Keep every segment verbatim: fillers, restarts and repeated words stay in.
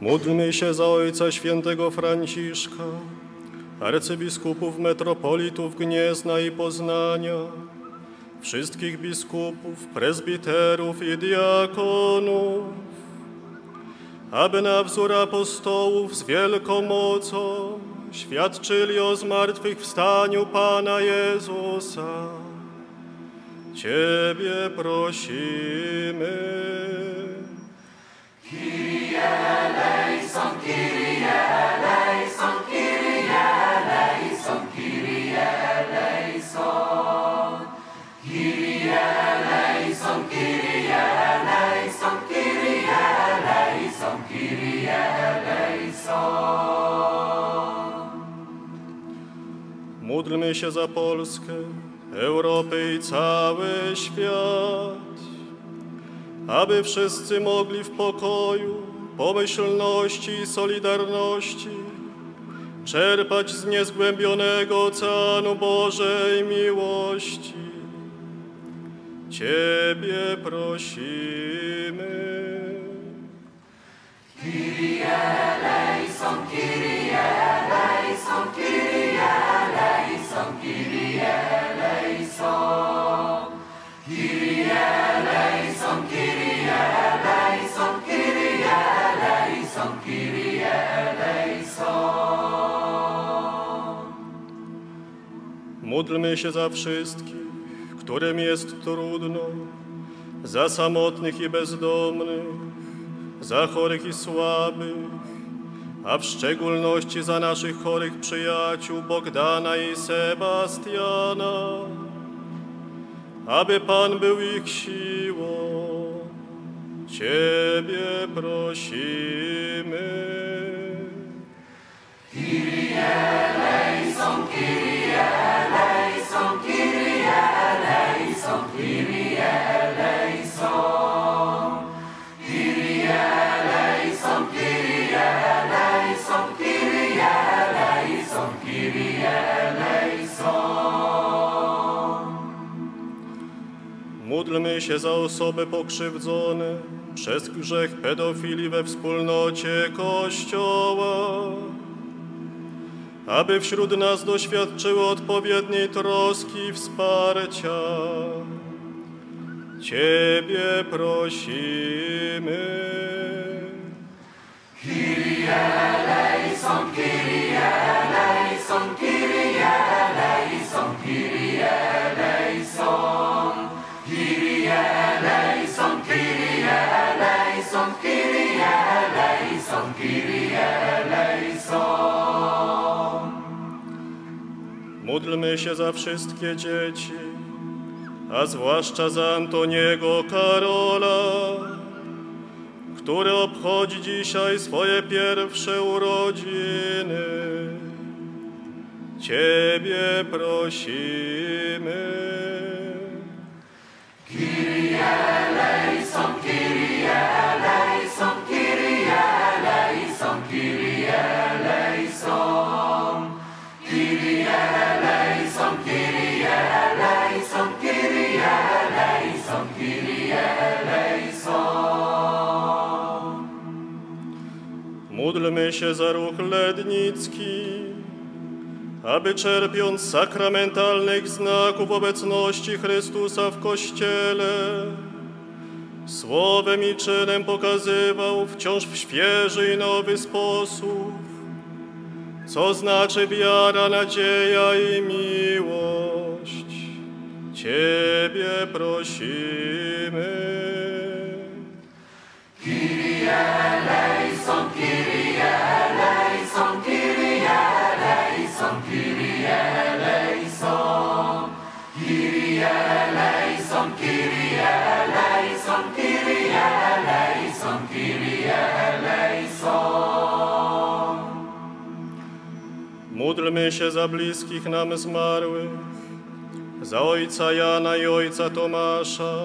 Módlmy się za Ojca Świętego Franciszka, arcybiskupów metropolitów Gniezna i Poznania, wszystkich biskupów, prezbiterów i diakonów, aby na wzór apostołów z wielką mocą świadczyli o zmartwychwstaniu Pana Jezusa. Ciebie prosimy. Kyrie eleison, Kyrie eleison, Kyrie eleison, Kyrie eleison. Kyrie eleison, Kyrie eleison, Kyrie eleison, Kyrie eleison. Módlmy się za Polskę, Europy i cały świat, aby wszyscy mogli w pokoju, pomyślności i solidarności czerpać z niezgłębionego oceanu Bożej miłości. Ciebie prosimy. Kyrie eleison, Kyrie eleison, Kyrie eleison, Kyrie eleison. Kyrie eleison, Kyrie eleison, Kyrie eleison, Kyrie eleison. Módlmy się za wszystkich, którym jest trudno, za samotnych i bezdomnych, za chorych i słabych, a w szczególności za naszych chorych przyjaciół Bogdana i Sebastiana, aby Pan był ich siłą. Ciebie prosimy. Kyrie eleison, Kyrie eleison, Kyrie eleison, Kyrie eleison. Módlmy się za osoby pokrzywdzone przez grzech pedofilii we wspólnocie Kościoła, aby wśród nas doświadczyły odpowiedniej troski i wsparcia. Ciebie prosimy. Kyrie eleison, Kyrie eleison, Kyrie eleison, Kyrie eleison. Kyrie eleison, Kyrie eleison, Kyrie eleison, Kyrie eleison. Módlmy się za wszystkie dzieci, a zwłaszcza za Antoniego Karola, który obchodzi dzisiaj swoje pierwsze urodziny. Ciebie prosimy. Kyrie eleison, Kyrie eleison, Kyrie eleison, Kyrie eleison. Kyrie eleison, Kyrie eleison, Kyrie eleison, Kyrie eleison. Módlmy się za ruch lednicki, aby czerpiąc sakramentalnych znaków obecności Chrystusa w Kościele, słowem i czynem pokazywał wciąż w świeży i nowy sposób, co znaczy wiara, nadzieja i miłość. Ciebie prosimy. Kyrie eleison, Kyrie eleison, Kyrie eleison, Kyrie eleison. Kyrie eleison, Kyrie eleison, Kyrie eleison, Kyrie eleison. Módlmy się za bliskich nam zmarłych, za ojca Jana i ojca Tomasza,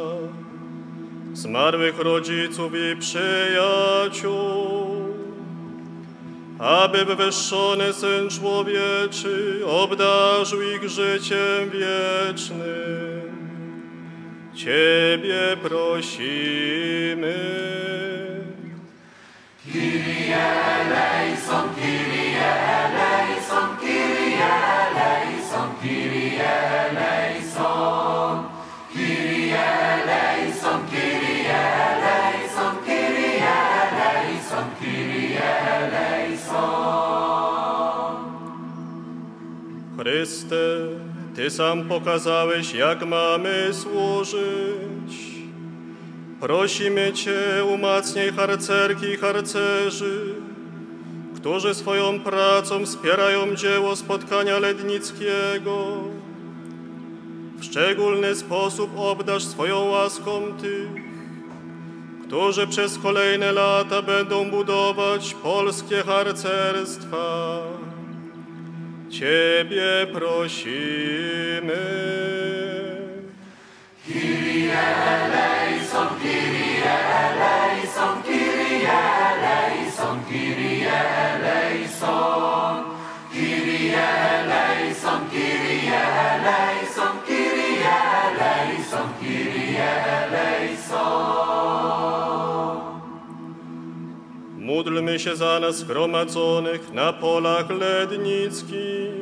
zmarłych rodziców i przyjaciół, aby wywyższony Syn Człowieczy obdarzył ich życiem wiecznym. Ciebie prosimy. Kyrie eleison, Kyrie eleison, Kyrie eleison, Kyrie eleison, Kyrie eleison, Kyrie eleison, Kyrie eleison, Kyrie eleison. Chryste, Ty sam pokazałeś, jak mamy służyć. Prosimy Cię, umacnij harcerki i harcerzy, którzy swoją pracą wspierają dzieło spotkania lednickiego. W szczególny sposób obdarz swoją łaską tych, którzy przez kolejne lata będą budować polskie harcerstwa. Ciebie prosimy. Kyrie eleison, Kyrie eleison, Kyrie eleison, Kyrie eleison, Kyrie eleison, Kyrie eleison, Kyrie eleison, Kyrie eleison. Módlmy się za nas zgromadzonych na polach lednickich,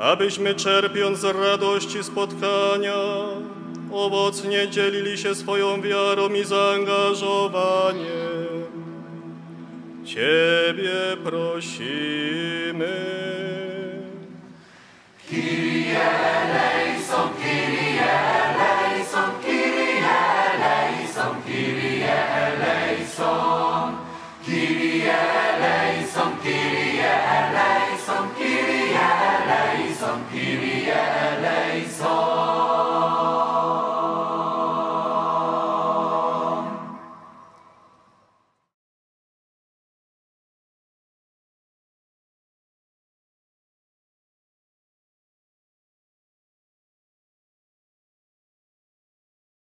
abyśmy czerpiąc z radości spotkania, owocnie dzielili się swoją wiarą i zaangażowaniem. Ciebie prosimy. Kyrie eleison, Kyrie eleison, Kyrie eleison, Kyrie eleison, Kyrie eleison.